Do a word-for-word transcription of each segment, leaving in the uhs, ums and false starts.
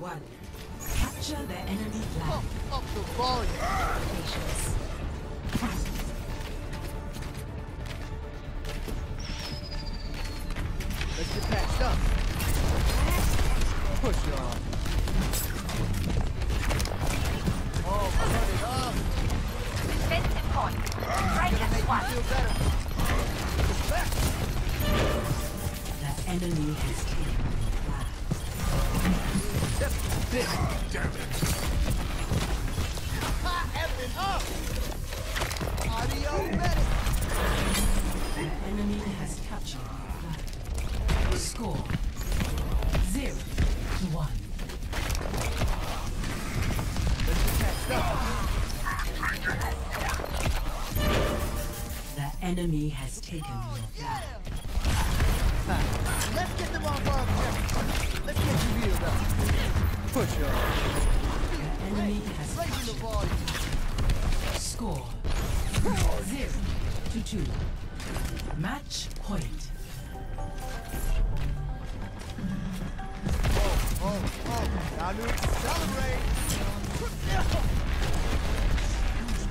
one. Capture the enemy flag. Up, up the volume. Let's get patched up. Push on. Oh, put it up. Defensive point. Right as one. Feel better. The enemy has taken the flag. This. Damn it. Up. Audio medic. The enemy has captured the flag. Score zero to one. The enemy has taken oh, your flag. Yeah. Let's get them off our objective. Let's get you healed up. Push your. The enemy hey, has taken the ball. Score zero to two. Match point. Oh, oh, now to accelerate! Pick it up! Let's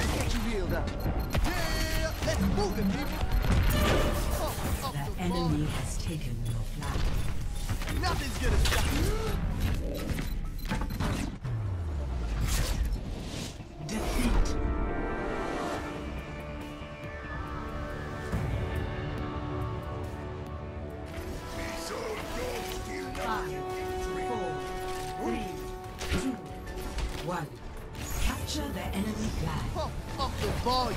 get you healed up! Yeah, let's move it, people! The enemy has taken your flag. Nothing's gonna stop you. Defeat. Five, four, three, two, one. Capture the enemy flag. Pop, pop the volume.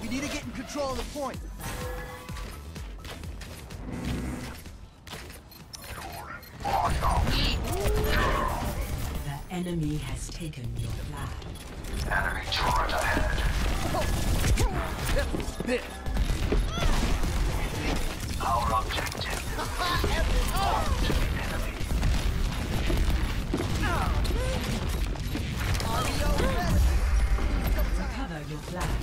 We need to get in control of the point. The enemy has taken your flag. Enemy charge ahead. This. Our objective. Enemy. Cover your flag.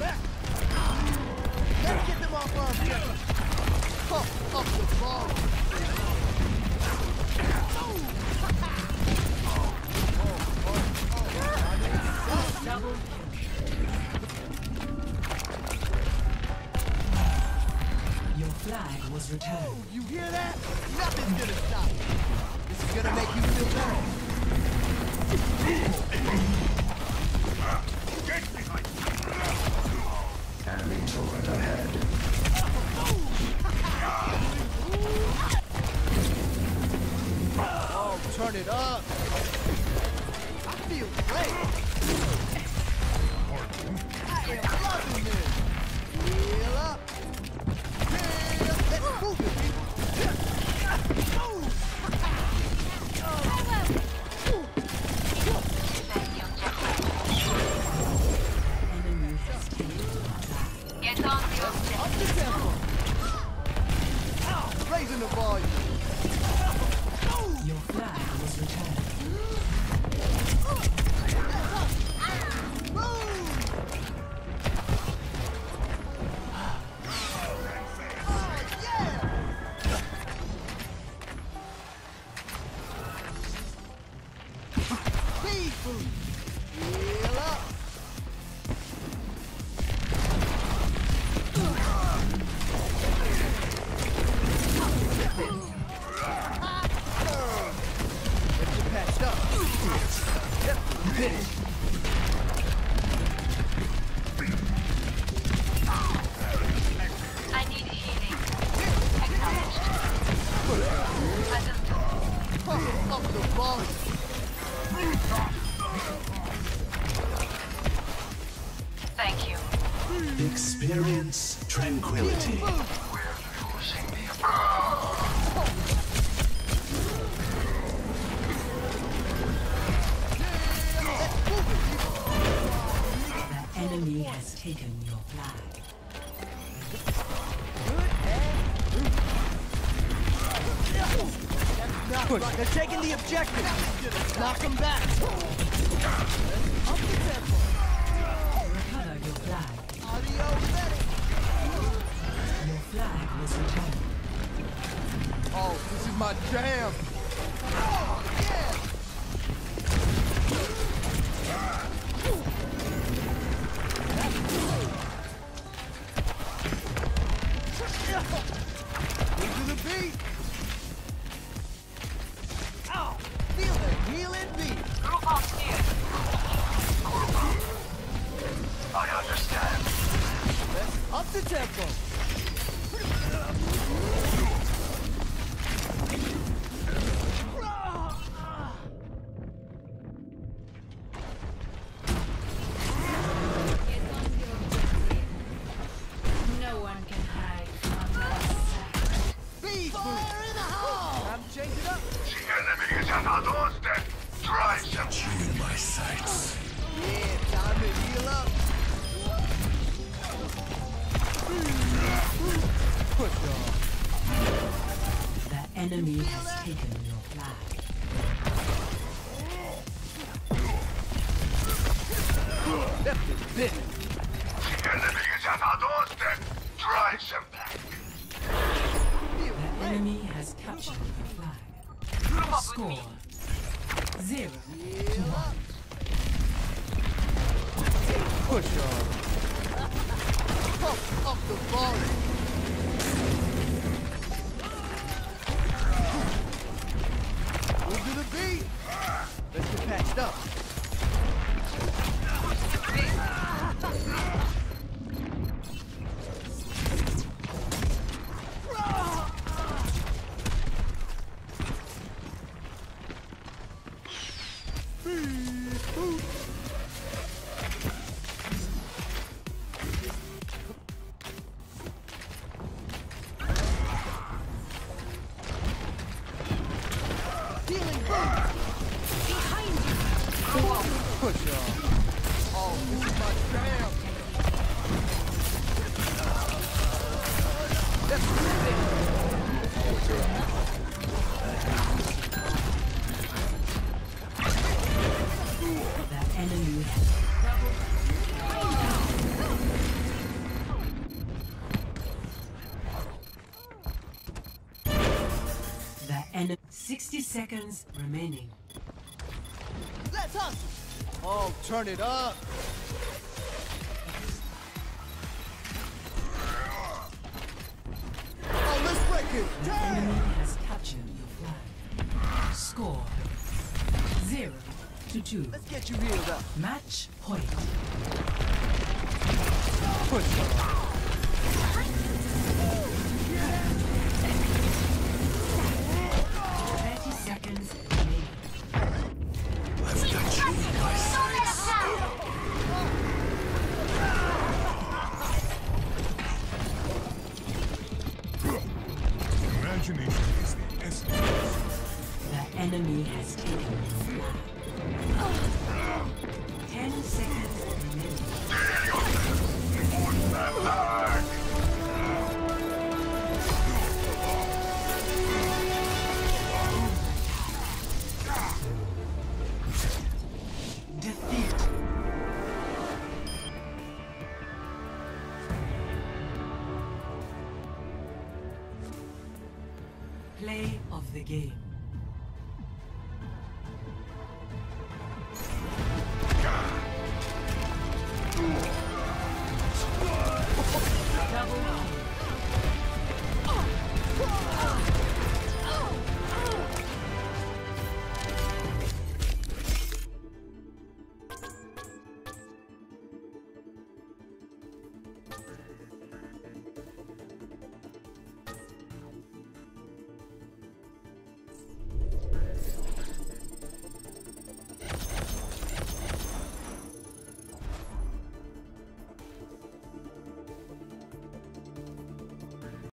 Let's get them off our field. Pop up the ball. Oh, oh, oh, oh. Double kill. Your flag was returned. Oh, you hear that? Nothing's gonna stop you. This is gonna make you feel better. Get behind me! Enemy turret ahead. Oh, turn it up! I feel great! I am loving this! Heal up! Heal up! Let's move it, people! Oh! Up the tempo. Oh, raising the volume. Your flag was returned. Oh, yeah. People. Heal up. Experience tranquility. We're losing people. The enemy has taken your flag. They're taking the objective. Knock them back. Recover your flag. Your flag was returned. Oh, this is my jam. Oh, yeah. Into the beat. Up the tempo. No one can hide from us. Be fire in the hole. I'm chasing up. The enemy is on our doorstep. Try some. My sights. Yeah, time to heal up. The enemy has taken your flag. That's a bit. The enemy is at our doorstep. Drive them back. The enemy has captured your flag. Score zero to one. Push on. Up, up the volume. Move to the beat. Let's get patched up. And sixty seconds remaining. Let's hustle! Oh, turn it up! Oh, let's break it! The enemy has captured your flag. Score zero to two. Let's get you healed up. Match point. Push. Play of the game.